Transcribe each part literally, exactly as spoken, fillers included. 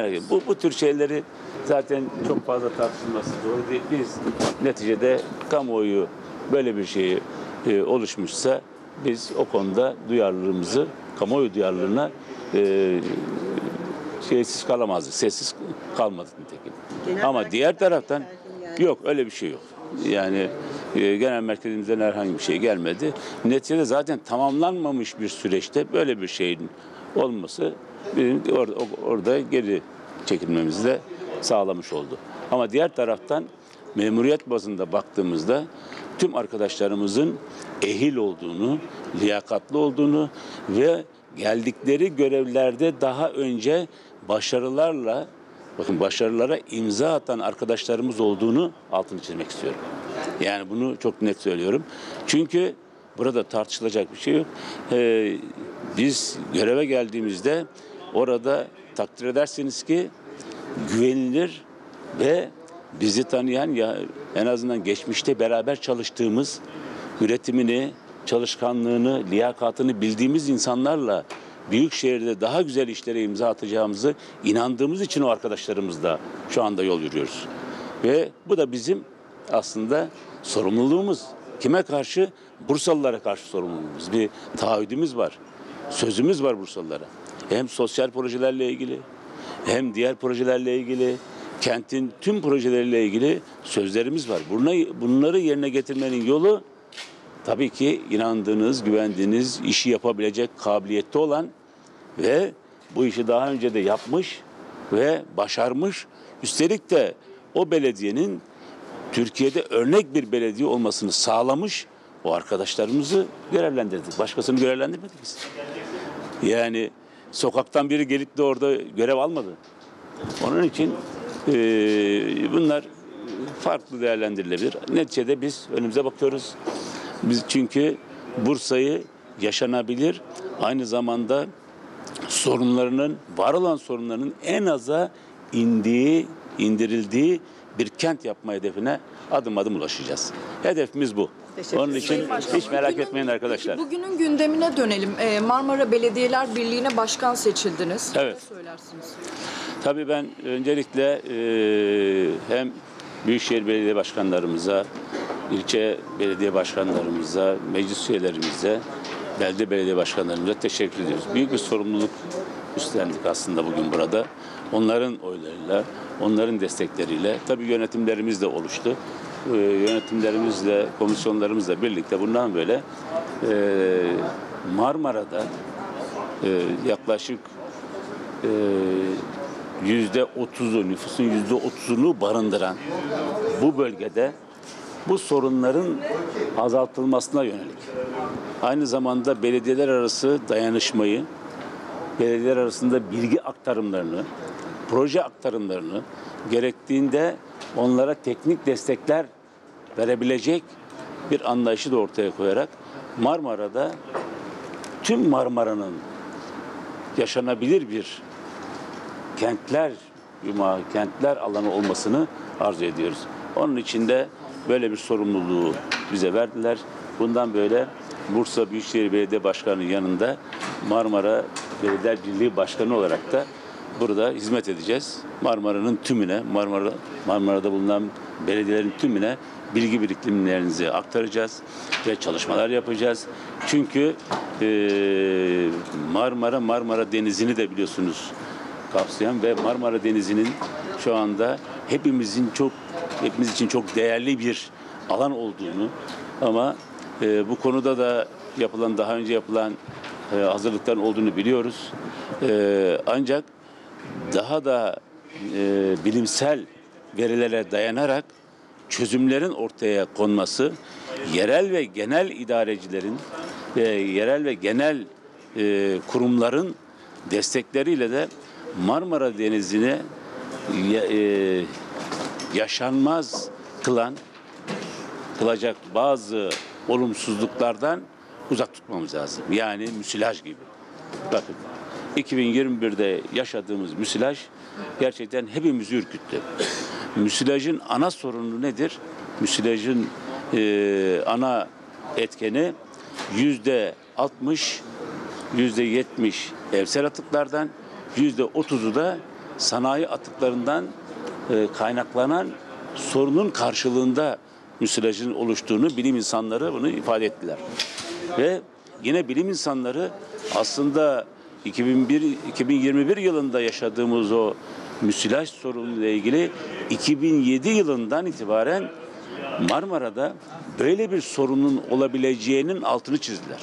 merak ediyorum. Bu, bu tür şeyleri zaten çok fazla tartışılması doğru değil. Biz neticede kamuoyu böyle bir şeyi e, oluşmuşsa biz o konuda duyarlılığımızı, kamuoyu duyarlılığına e, şeysiz kalamazdık, sessiz kalmadık nitekim. Genel Ama diğer taraftan yani. Yok, öyle bir şey yok. Yani e, genel merkezimizden herhangi bir şey gelmedi. Neticede zaten tamamlanmamış bir süreçte böyle bir şeyin olması bizim orada, orada geri çekilmemizi de sağlamış oldu. Ama diğer taraftan memuriyet bazında baktığımızda tüm arkadaşlarımızın ehil olduğunu, liyakatlı olduğunu ve geldikleri görevlerde daha önce başarılarla, bakın başarılara imza atan arkadaşlarımız olduğunu altını çizmek istiyorum. Yani bunu çok net söylüyorum. Çünkü burada tartışılacak bir şey yok. Ee, biz göreve geldiğimizde orada takdir edersiniz ki güvenilir ve bizi tanıyan, ya en azından geçmişte beraber çalıştığımız, üretimini, çalışkanlığını, liyakatını bildiğimiz insanlarla büyük şehirde daha güzel işlere imza atacağımızı inandığımız için o arkadaşlarımızla şu anda yol yürüyoruz. Ve bu da bizim aslında sorumluluğumuz. Kime karşı? Bursalılara karşı sorumluluğumuz. Bir taahhüdümüz var. Sözümüz var Bursalılara. Hem sosyal projelerle ilgili hem diğer projelerle ilgili, kentin tüm projeleriyle ilgili sözlerimiz var. Bunları yerine getirmenin yolu tabii ki inandığınız, güvendiğiniz, işi yapabilecek kabiliyette olan ve bu işi daha önce de yapmış ve başarmış, üstelik de o belediyenin Türkiye'de örnek bir belediye olmasını sağlamış o arkadaşlarımızı görevlendirdik. Başkasını görevlendirmedik biz. Yani sokaktan biri gelip de orada görev almadı. Onun için e, bunlar farklı değerlendirilebilir. Neticede biz önümüze bakıyoruz. Biz çünkü Bursa'yı yaşanabilir, aynı zamanda sorunlarının, var olan sorunlarının en aza indiği, indirildiği bir kent yapma hedefine adım adım ulaşacağız. Hedefimiz bu. Onun için hiç merak bugünün, etmeyin arkadaşlar. Bugünün gündemine dönelim. Marmara Belediyeler Birliği'ne başkan seçildiniz. Evet. Ne söylersiniz? Tabii ben öncelikle e, hem Büyükşehir Belediye Başkanlarımıza, ilçe belediye başkanlarımıza, meclis üyelerimize, belde belediye başkanlarımıza teşekkür ediyoruz. Büyük bir sorumluluk üstlendik aslında bugün burada. Onların oylarıyla, onların destekleriyle, tabii yönetimlerimiz de oluştu. Ee, yönetimlerimizle, komisyonlarımızla birlikte bundan böyle e, Marmara'da e, yaklaşık e, yüzde otuz'u, nüfusun yüzde otuz'unu barındıran bu bölgede bu sorunların azaltılmasına yönelik, aynı zamanda belediyeler arası dayanışmayı, belediyeler arasında bilgi aktarımlarını, proje aktarımlarını, gerektiğinde onlara teknik destekler verebilecek bir anlayışı da ortaya koyarak Marmara'da tüm Marmara'nın yaşanabilir bir kentler yumağı, kentler alanı olmasını arzu ediyoruz. Onun için de böyle bir sorumluluğu bize verdiler. Bundan böyle Bursa Büyükşehir Belediye Başkanı'nın yanında Marmara Belediye Birliği Başkanı olarak da burada hizmet edeceğiz. Marmara'nın tümüne, Marmara, Marmara'da bulunan belediyelerin tümüne bilgi birikimlerinizi aktaracağız ve çalışmalar yapacağız. Çünkü e, Marmara, Marmara Denizi'ni de biliyorsunuz kapsayan ve Marmara Denizi'nin şu anda hepimizin çok hepimiz için çok değerli bir alan olduğunu ama e, bu konuda da yapılan, daha önce yapılan e, hazırlıkların olduğunu biliyoruz. E, ancak daha da e, bilimsel verilere dayanarak çözümlerin ortaya konması, yerel ve genel idarecilerin ve yerel ve genel e, kurumların destekleriyle de Marmara Denizi'ne e, yaşanmaz kılan, kılacak bazı olumsuzluklardan uzak tutmamız lazım. Yani müsilaj gibi. Bakın iki bin yirmi bir'de yaşadığımız müsilaj gerçekten hepimizi ürküttü. Müsilajın ana sorunu nedir? Müsilajın e, ana etkeni yüzde altmış, yüzde yetmiş evsel atıklardan, yüzde otuz'u da sanayi atıklarından kaynaklanan sorunun karşılığında müsilajın oluştuğunu bilim insanları bunu ifade ettiler. Ve yine bilim insanları aslında iki bin bir iki bin yirmi bir yılında yaşadığımız o müsilaj sorunuyla ilgili iki bin yedi yılından itibaren Marmara'da böyle bir sorunun olabileceğinin altını çizdiler.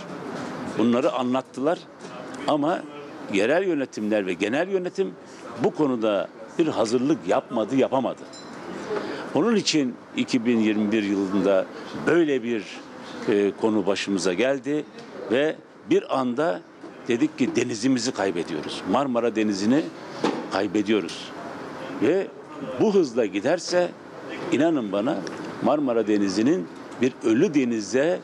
Bunları anlattılar ama yerel yönetimler ve genel yönetim bu konuda bir hazırlık yapmadı, yapamadı. Onun için iki bin yirmi bir yılında böyle bir e, konu başımıza geldi ve bir anda dedik ki denizimizi kaybediyoruz. Marmara Denizi'ni kaybediyoruz. Ve bu hızla giderse inanın bana Marmara Denizi'nin bir ölü denize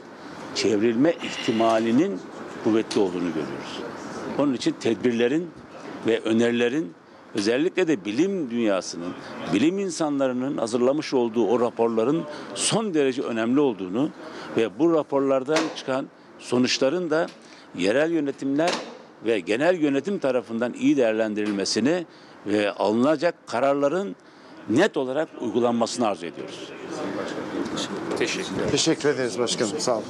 çevrilme ihtimalinin kuvvetli olduğunu görüyoruz. Onun için tedbirlerin ve önerilerin özellikle de bilim dünyasının, bilim insanlarının hazırlamış olduğu o raporların son derece önemli olduğunu ve bu raporlardan çıkan sonuçların da yerel yönetimler ve genel yönetim tarafından iyi değerlendirilmesini ve alınacak kararların net olarak uygulanmasını arzu ediyoruz. Teşekkür ederiz başkanım. Sağ olun.